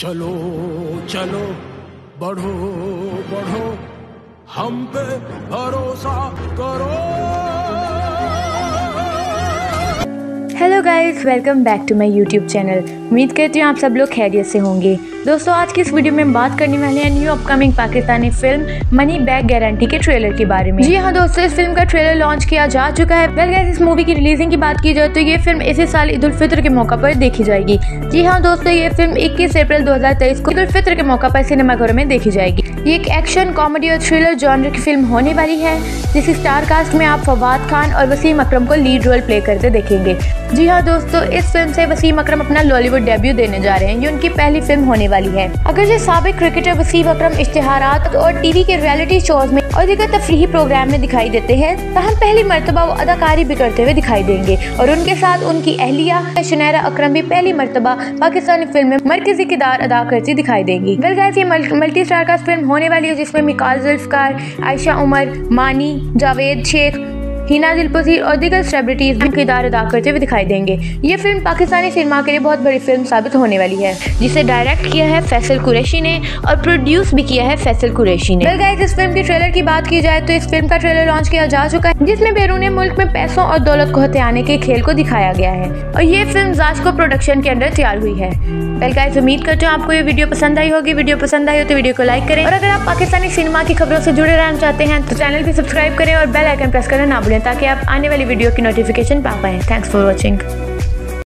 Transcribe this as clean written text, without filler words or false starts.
चलो चलो बढ़ो बढ़ो, हम पे भरोसा करो। Hello guys, welcome back to my YouTube channel. उम्मीद करती हूँ आप सब लोग खैरियत से होंगे। दोस्तों, आज की इस वीडियो में हम बात करने वाले हैं new upcoming Pakistani film money back guarantee के ट्रेलर के बारे में। जी हाँ दोस्तों, इस फिल्म का ट्रेलर लॉन्च किया जा चुका है। वेल गाइस, इस मूवी की रिलीजिंग की बात की जाए तो ये फिल्म इसी साल ईद उल फित्र के मौका पर देखी जाएगी। जी हाँ दोस्तों, ये फिल्म 21 अप्रैल 2023 को ईद उल फित्र के मौका पर सिनेमाघरों में देखी जाएगी। ये एक एक्शन, कॉमेडी और थ्रिलर जॉनर की फिल्म होने वाली है, जिसकी स्टार कास्ट में आप फवाद खान और वसीम अकरम को लीड रोल प्ले करते देखेंगे। जी हाँ दोस्तों, इस फिल्म से वसीम अकरम अपना लॉलीवुड डेब्यू देने जा रहे हैं। ये उनकी पहली फिल्म होने वाली है। अगर जो साबिक क्रिकेटर वसीम अकरम इश्तेहारात और टीवी के रियलिटी शोज में और दीगर तफरीही प्रोग्राम में दिखाई देते हैं, तो हम पहली मरतबा वो अदाकारी भी करते हुए दिखाई देंगे। और उनके साथ उनकी अहलिया शनैरा अकरम भी पहली मरतबा पाकिस्तानी फिल्म में मरकजी किरदार अदा करती दिखाई देंगी। ये मल्टी स्टार कास्ट फिल्म होने वाली है, जिसमें मिकाल जुल्फकार, आयशा उमर, मानी, जावेद शेख, हिना दिलपजीर और दीगर सेलिब्रिटीज भी किरदार अदा करते हुए दिखाई देंगे। ये फिल्म पाकिस्तानी सिनेमा के लिए बहुत बड़ी फिल्म साबित होने वाली है, जिसे डायरेक्ट किया है फैसल कुरैशी ने और प्रोड्यूस भी किया है फैसल कुरैशी ने। गाइस, इस फिल्म के ट्रेलर की बात की जाए तो इस फिल्म का ट्रेलर लॉन्च किया जा चुका है, जिसमें बैरून मुल्क में पैसों और दौलत को हथियाने के खेल को दिखाया गया है। और ये फिल्म जास्को प्रोडक्शन के अंदर तैयार हुई है। वेल गाइस, उम्मीद करते हो आपको ये वीडियो पसंद आई होगी। वीडियो पसंद आई हो तो वीडियो को लाइक करें, और अगर आप पाकिस्तानी सिनेमा की खबरों से जुड़े रहना चाहते हैं तो चैनल भी सब्सक्राइब करें और बेल आइकन प्रेस करना ना भूलें, ताकि आप आने वाली वीडियो की नोटिफिकेशन पा पाएं। Thanks for watching.